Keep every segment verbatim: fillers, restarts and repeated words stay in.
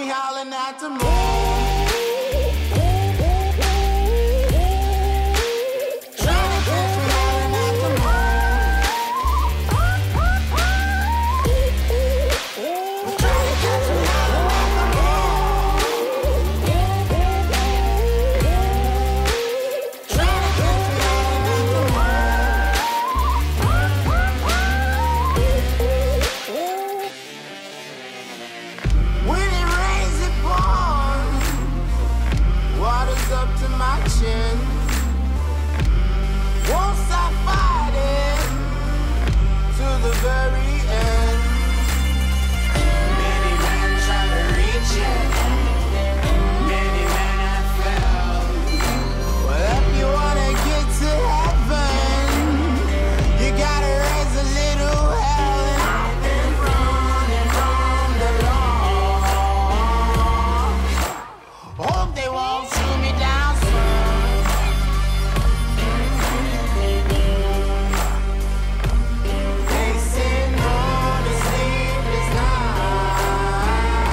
me howling at the moon. Trying to catch me howling at the moon. Trying to catch me howling at the moon. Trying to catch me howling at the moon. When it rains, it pours. Water's up to my chin. Won't stop fighting to the very end. Many men try to reach it. Many men have failed. Well, if you wanna get to heaven, you gotta raise a little hell. And I've been running from the law. Hope they won't shoot me down soon. They send on a sleepless night.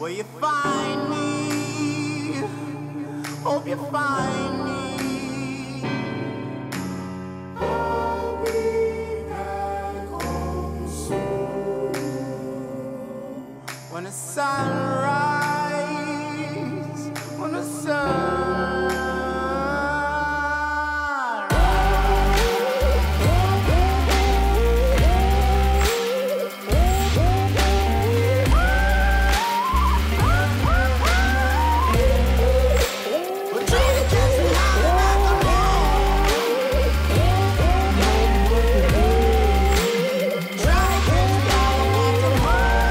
Will you find me? Hope you find me. I'll be back home soon. When the sun rises, when the sun rises. We're trying to catch me howling at the moon. Trying to catch me howling at the moon.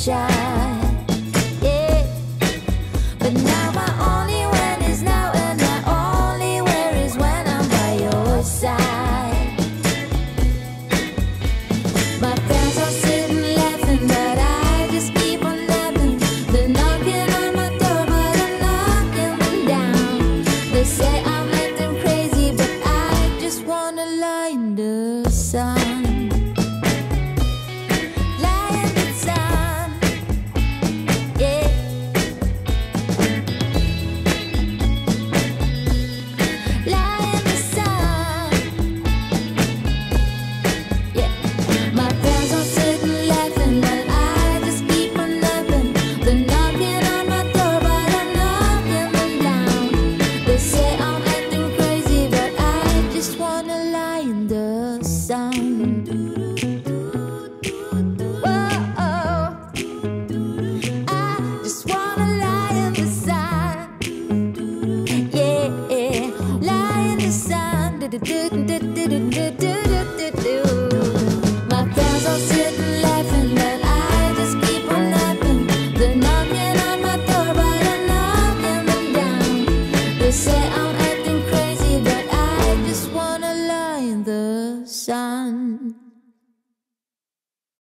sunshine. Yeah, but now my only when is now, and my only where is when I'm by your side. My friends are sitting laughing, but I just keep on laughing. They're knocking on my door, but I'm knocking them down. They say I'm acting crazy, but I just wanna lie in the sun. Do do do do do do.